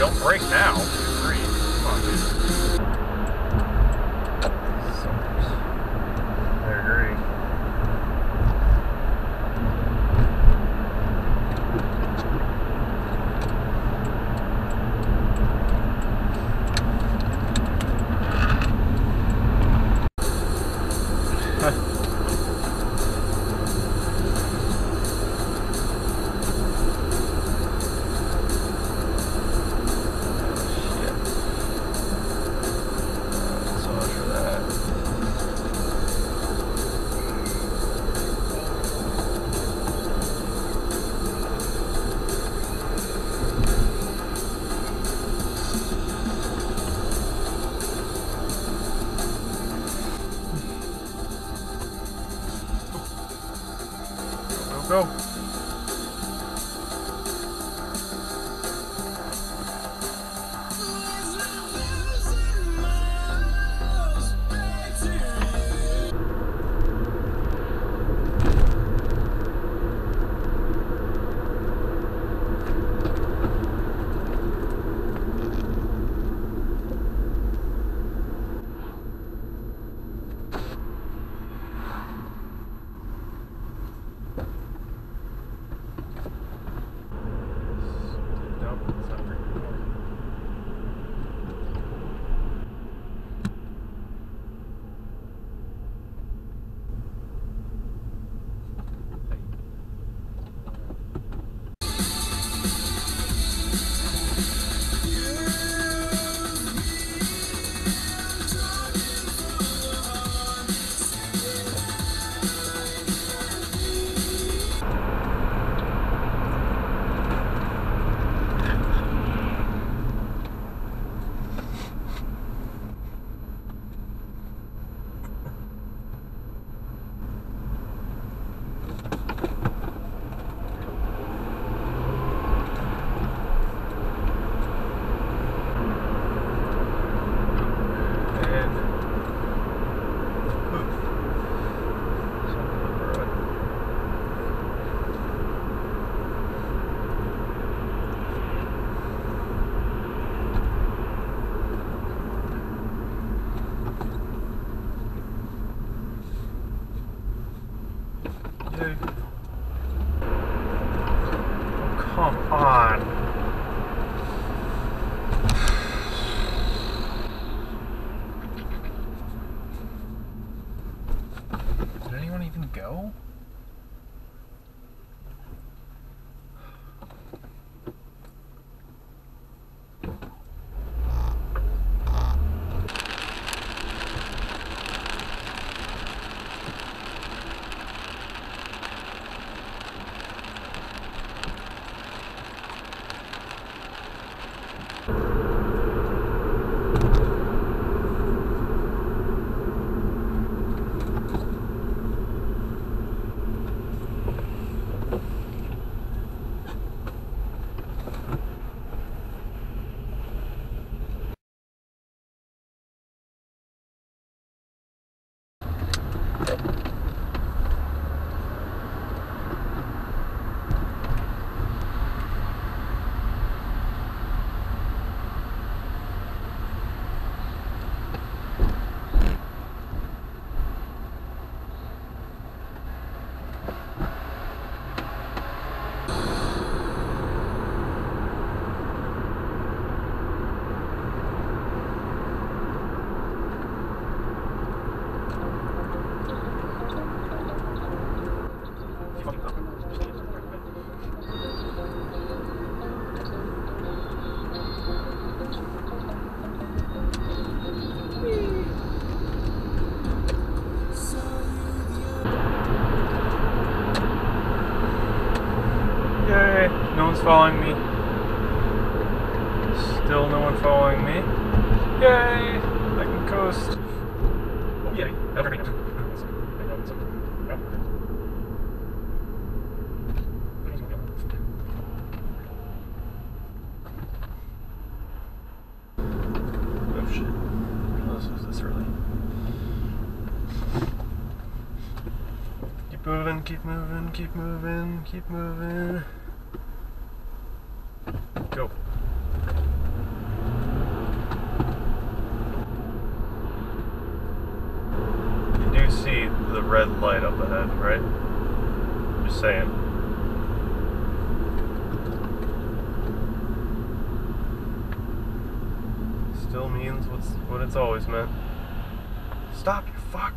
Don't brake now. Go. Go? Following me. Still no one following me. Yay! I can coast. Yay! Oh shit. Let's lose this early. Keep moving, keep moving, keep moving, keep moving. Go. red light up ahead, right? Just saying. Still means what it's always meant. Stop, you fuck!